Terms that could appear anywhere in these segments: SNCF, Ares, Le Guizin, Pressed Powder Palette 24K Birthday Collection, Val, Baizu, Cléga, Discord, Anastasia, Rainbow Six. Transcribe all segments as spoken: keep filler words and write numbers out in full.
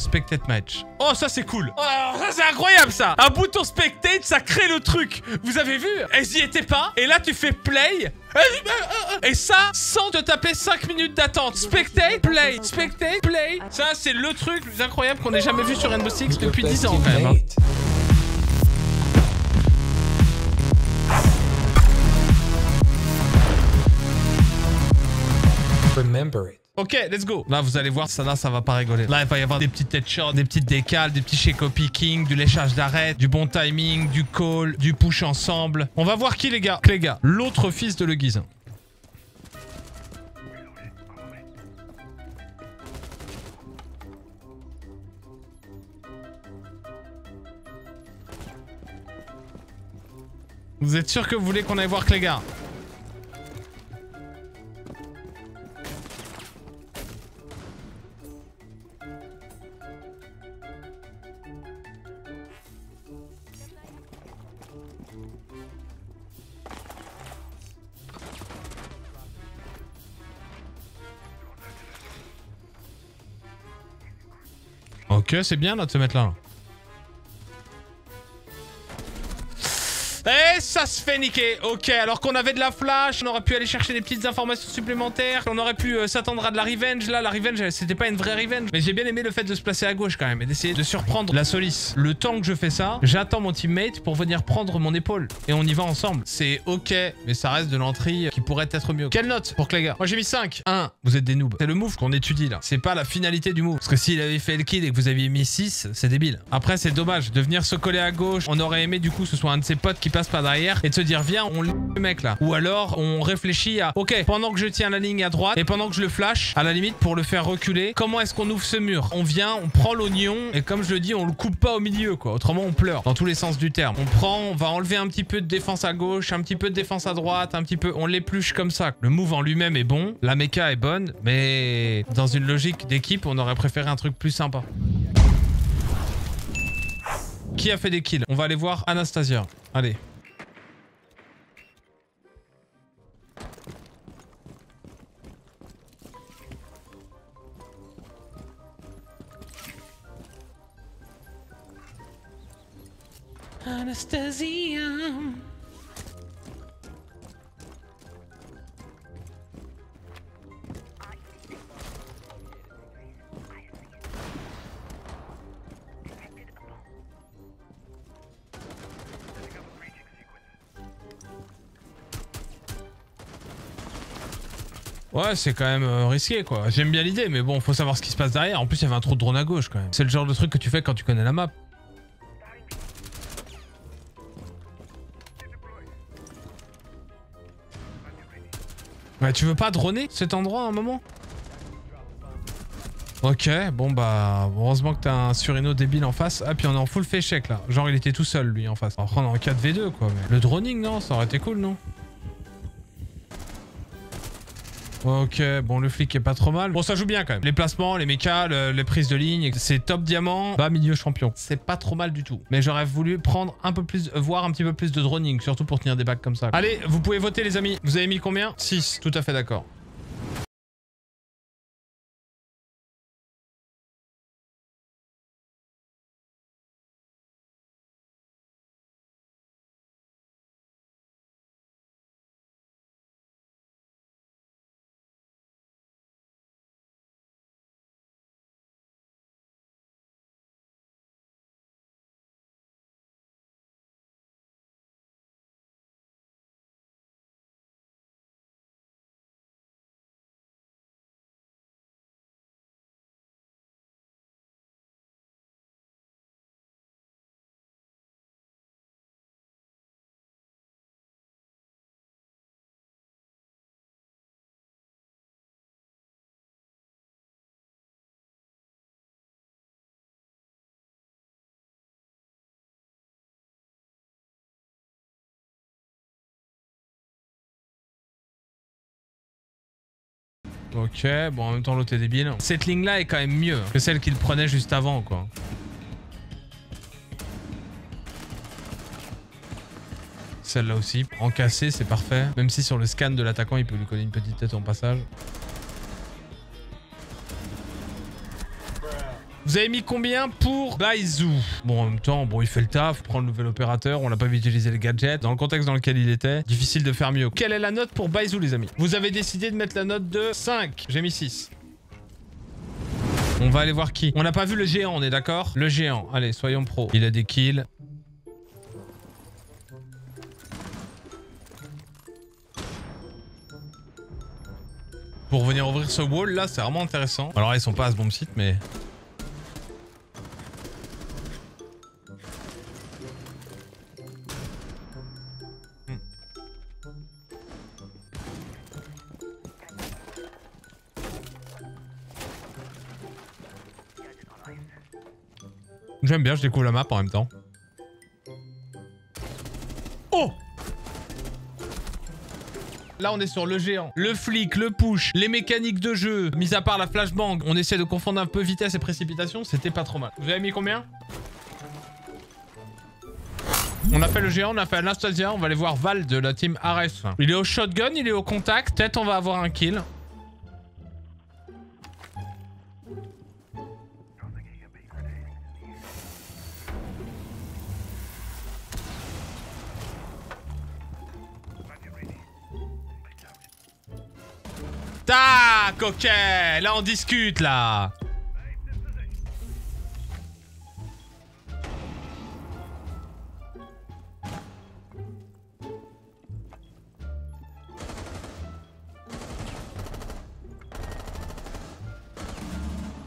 Spectate match. Oh, ça c'est cool. Oh, ça c'est incroyable ça. Un bouton spectate, ça crée le truc. Vous avez vu? Elles y étaient pas. Et là, tu fais play. Et ça, sans te taper cinq minutes d'attente. Spectate, play. Spectate, play. Ça, c'est le truc le plus incroyable qu'on ait jamais vu sur Rainbow Six depuis dix ans quand même. Hein. Ok, let's go. Là, vous allez voir, ça là, ça va pas rigoler. Là, il va y avoir des petites headshots, des petites décales, des petits shake-o-picking, du léchage d'arrêt, du bon timing, du call, du push ensemble. On va voir qui, les gars. Cléga, l'autre fils de Le Guizin. Vous êtes sûr que vous voulez qu'on aille voir Cléga? Ok, c'est bien là de se mettre là. Et ça se fait niquer. Ok, alors qu'on avait de la flash, on aurait pu aller chercher des petites informations supplémentaires. On aurait pu euh, s'attendre à de la revenge. Là, la revenge, c'était pas une vraie revenge. Mais j'ai bien aimé le fait de se placer à gauche quand même et d'essayer de surprendre la Solis. Le temps que je fais ça, j'attends mon teammate pour venir prendre mon épaule. Et on y va ensemble. C'est ok, mais ça reste de l'entrée qui pourrait être mieux. Quelle note pour Cléga? Moi, j'ai mis cinq. un. Vous êtes des noobs. C'est le move qu'on étudie là. C'est pas la finalité du move. Parce que s'il avait fait le kill et que vous aviez mis six, c'est débile. Après, c'est dommage de venir se coller à gauche. On aurait aimé du coup ce soit un de ses potes qui passe par derrière et de se dire viens on le mec là, ou alors on réfléchit à ok pendant que je tiens la ligne à droite et pendant que je le flash à la limite pour le faire reculer, comment est-ce qu'on ouvre ce mur? On vient, on prend l'oignon et comme je le dis on le coupe pas au milieu quoi, autrement on pleure dans tous les sens du terme. On prend, on va enlever un petit peu de défense à gauche, un petit peu de défense à droite, un petit peu, on l'épluche comme ça. Le move en lui-même est bon, la méca est bonne, mais dans une logique d'équipe on aurait préféré un truc plus sympa. Qui a fait des kills? On va aller voir Anastasia. Allez. Anastasia. Ouais, c'est quand même risqué quoi. J'aime bien l'idée, mais bon, faut savoir ce qui se passe derrière. En plus, il y avait un trou de drone à gauche quand même. C'est le genre de truc que tu fais quand tu connais la map. Ouais, tu veux pas droner cet endroit à un moment? Ok, bon bah, heureusement que t'as un surino débile en face. Ah, puis on est en full fait échec là. Genre, il était tout seul lui en face. Alors, on est en quatre v deux quoi. Mais... le droning, non? Ça aurait été cool, non? Ok, bon le flic est pas trop mal. Bon ça joue bien quand même. Les placements, les mechas, le, les prises de ligne, c'est top diamant, bas milieu champion. C'est pas trop mal du tout. Mais j'aurais voulu prendre un peu plus, voire un petit peu plus de droning, surtout pour tenir des bacs comme ça. Allez, vous pouvez voter les amis. Vous avez mis combien? six, tout à fait d'accord. Ok, bon en même temps l'autre est débile. Cette ligne là est quand même mieux que celle qu'il prenait juste avant quoi. Celle-là aussi, en cassé c'est parfait. Même si sur le scan de l'attaquant il peut lui coller une petite tête en passage. Vous avez mis combien pour Baizu? Bon, en même temps, bon, il fait le taf, prend le nouvel opérateur, on l'a pas vu utiliser le gadget. Dans le contexte dans lequel il était, difficile de faire mieux. Quelle est la note pour Baizu, les amis? Vous avez décidé de mettre la note de cinq. J'ai mis six. On va aller voir qui. On n'a pas vu le géant, on est d'accord? Le géant. Allez, soyons pro. Il a des kills. Pour venir ouvrir ce wall là, c'est vraiment intéressant. Alors là, ils sont pas à ce bon site, mais... Hmm. J'aime bien, je découvre la map en même temps. Oh! Là, on est sur le géant, le flic, le push, les mécaniques de jeu, mis à part la flashbang. On essaie de confondre un peu vitesse et précipitation. C'était pas trop mal. Vous avez mis combien? On a fait le géant, on a fait Anastasia. On va aller voir Val de la team Ares. Il est au shotgun, il est au contact. Peut-être on va avoir un kill. Tac, ok, là on discute là.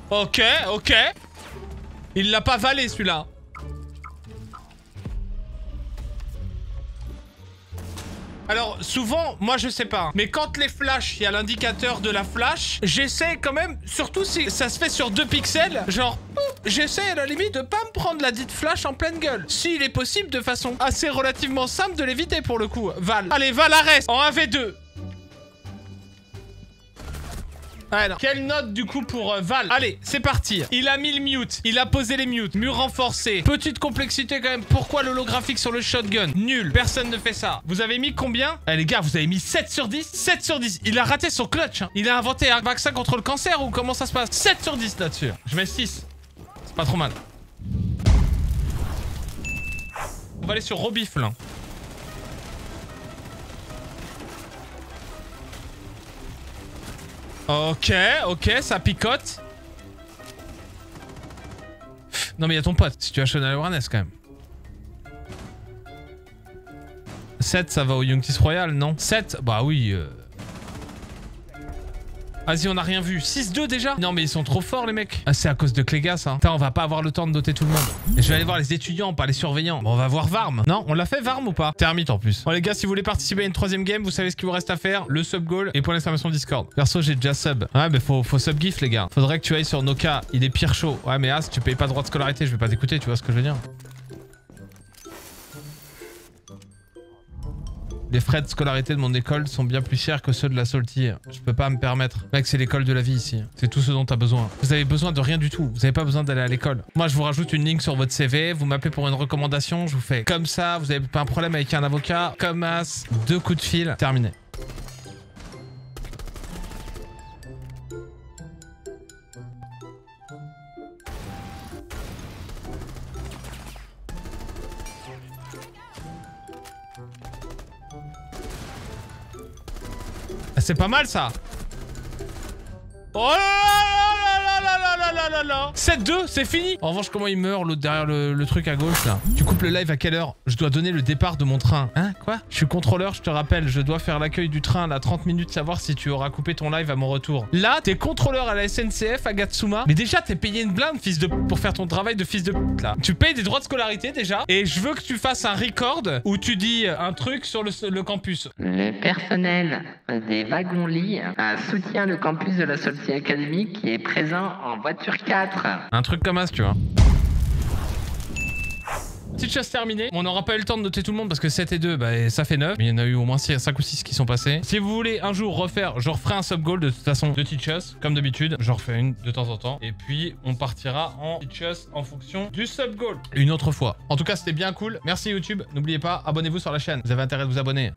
Ok, ok. Il l'a pas valé celui-là. Alors souvent, moi je sais pas, mais quand les flashs, il y a l'indicateur de la flash, j'essaie quand même, surtout si ça se fait sur deux pixels, genre j'essaie à la limite de pas me prendre la dite flash en pleine gueule. S'il est possible de façon assez relativement simple de l'éviter pour le coup. Val. Allez, Val Ares en un v deux. Ah non. Quelle note du coup pour euh, Val? Allez, c'est parti. Il a mis le mute. Il a posé les mutes. Mur renforcé. Petite complexité quand même. Pourquoi l'holographique sur le shotgun? Nul. Personne ne fait ça. Vous avez mis combien? Eh les gars, vous avez mis sept sur dix. sept sur dix. Il a raté son clutch. Hein. Il a inventé un vaccin contre le cancer ou comment ça se passe? sept sur dix là-dessus. Je mets six. C'est pas trop mal. On va aller sur Robifle. Hein. Ok, ok, ça picote. Non mais il y a ton pote, situation à l'awareness quand même. sept, ça va au Youngtis Royal, non? sept, bah oui. Euh... Vas-y, on n'a rien vu. six deux déjà? Non mais ils sont trop forts les mecs. Ah, c'est à cause de Cléga ça. Putain, on va pas avoir le temps de doter tout le monde. Et je vais aller voir les étudiants, pas les surveillants. Bon, on va voir Varm. Non, on l'a fait Varm ou pas? Termite en plus. Bon les gars, si vous voulez participer à une troisième game, vous savez ce qu'il vous reste à faire. Le sub goal et point d'exclamation Discord. Perso, j'ai déjà sub. Ouais mais faut, faut sub gif les gars. Faudrait que tu ailles sur Noka, il est pire chaud. Ouais mais As, tu payes pas de droit de scolarité, je vais pas t'écouter, tu vois ce que je veux dire. Les frais de scolarité de mon école sont bien plus chers que ceux de la soltille. Je peux pas me permettre. Mec, c'est l'école de la vie ici. C'est tout ce dont t'as besoin. Vous avez besoin de rien du tout. Vous avez pas besoin d'aller à l'école. Moi, je vous rajoute une ligne sur votre C V. Vous m'appelez pour une recommandation. Je vous fais comme ça. Vous avez pas un problème avec un avocat. Comme As. Deux coups de fil. Terminé. C'est pas mal ça. Oh là là là là là là là là. sept deux, c'est fini. En revanche, comment il meurt l'autre derrière le, le truc à gauche là? Tu coupes le live à quelle heure? Je dois donner le départ de mon train. Hein? Quoi? Je suis contrôleur, je te rappelle. Je dois faire l'accueil du train là, trente minutes, savoir si tu auras coupé ton live à mon retour. Là, t'es contrôleur à la S N C F à Gatsuma. Mais déjà, t'es payé une blinde, fils de... pour faire ton travail de fils de... là. Tu payes des droits de scolarité déjà. Et je veux que tu fasses un record où tu dis un truc sur le, le campus. Le personnel des wagons-lits soutient le campus de la Solstice Académique qui est présent en voiture quatre. Un truc comme ça, tu vois. Petite chasse terminée. On n'aura pas eu le temps de noter tout le monde parce que sept et deux, bah, ça fait neuf. Mais il y en a eu au moins cinq ou six qui sont passés. Si vous voulez un jour refaire, je referai un sub-goal de toute façon de petite chasse, comme d'habitude. J'en refais une de temps en temps. Et puis, on partira en petite chasse en fonction du sub-goal. Une autre fois. En tout cas, c'était bien cool. Merci YouTube. N'oubliez pas, abonnez-vous sur la chaîne. Vous avez intérêt de vous abonner.